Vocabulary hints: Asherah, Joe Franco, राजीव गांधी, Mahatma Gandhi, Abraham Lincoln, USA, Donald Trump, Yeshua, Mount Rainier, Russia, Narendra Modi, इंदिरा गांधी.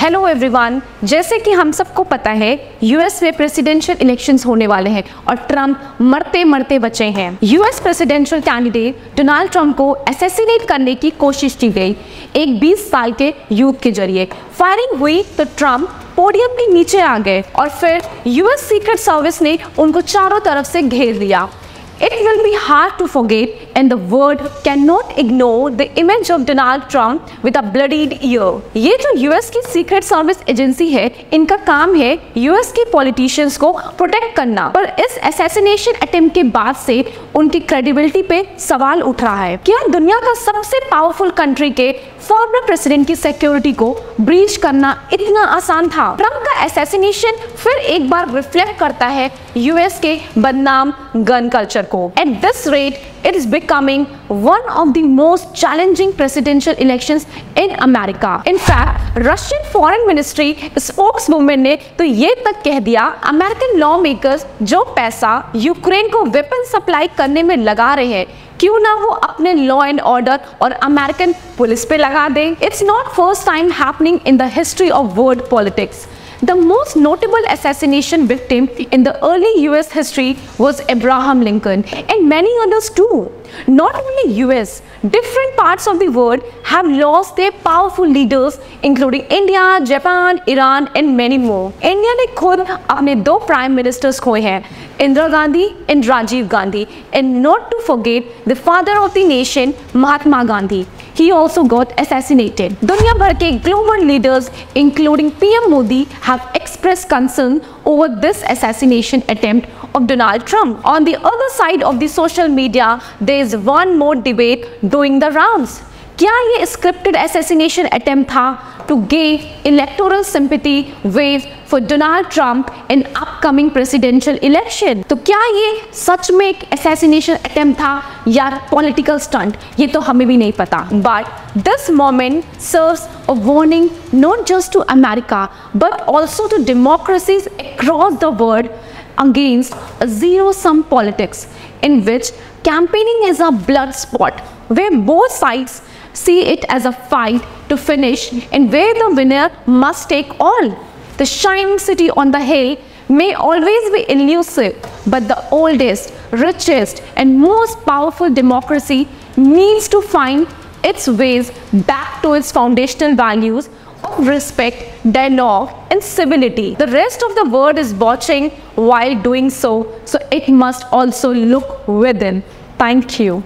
Hello everyone, जैसे कि हम सबको पता है यूएस में प्रेसिडेंशियल इलेक्शंस होने वाले हैं और ट्रम्प मरते मरते बचे हैं। US presidential candidate Donald Trump को असैसिनेट करने की कोशिश की गई एक 20 साल के यूथ के जरिए। फायरिंग हुई तो ट्रम्प पोडियम के नीचे आ गए और फिर यूएस सीक्रेट सर्विस ने उनको चारों तरफ से घेर लिया। It will be hard to forget, and the world cannot ignore the image of Donald Trump with a bloodied ear. ये जो US की सीक्रेट सर्विस एजेंसी है, इनका काम है US के पॉलिटिशियंस को प्रोटेक्ट करना, पर इस असैसिनेशन अटेम्प्ट के बाद से उनकी क्रेडिबिलिटी पे सवाल उठ रहा है। क्या दुनिया का सबसे पावरफुल कंट्री के फॉर्मर प्रेसिडेंट की सिक्योरिटी को ब्रीच करना इतना आसान था? ट्रम्प का असैसिनेशन फिर एक बार रिफ्लेक्ट करता है US के बदनाम गन कल्चर को। At this rate, it is becoming one of the most challenging presidential elections in America. In fact, Russian Foreign Ministry spokeswoman ने तो ये तक कह दिया, American lawmakers जो पैसा यूक्रेन को वेपन सप्लाई करने में लगा रहे हैं, क्यों ना वो अपने लॉ एंड ऑर्डर और अमेरिकन पुलिस पे लगा दें। It's not first time happening in the history of world politics. The most notable assassination victim in the early US history was Abraham Lincoln, and many others too. Not only US, different parts of the world have lost their powerful leaders, including India, Japan, Iran, and many more. India ने खुद अपने 2 prime ministers खोए हैं, इंदिरा गांधी and राजीव गांधी, and not to forget the father of the nation, Mahatma Gandhi. He also got assassinated. दुनिया भर के global leaders, including PM Modi, have expressed concern over this assassination attempt of Donald Trump. On the other side of the social media, there is one more debate doing the rounds. क्या ये scripted assassination attempt था to gain electoral sympathy wave for Donald Trump in upcoming presidential election? तो क्या ये सच में एक assassination attempt था या political stunt? ये तो हमें भी नहीं पता। But this moment serves a warning not just to America but also to democracies across the world against a zero-sum politics in which campaigning is a blood sport where both sides see it as a fight to finish and where the winner must take all. The shining city on the hill may always be elusive, but the oldest, richest and most powerful democracy needs to find its ways back to its foundational values of respect, dialogue and civility. The rest of the world is watching while doing so, so it must also look within. Thank you.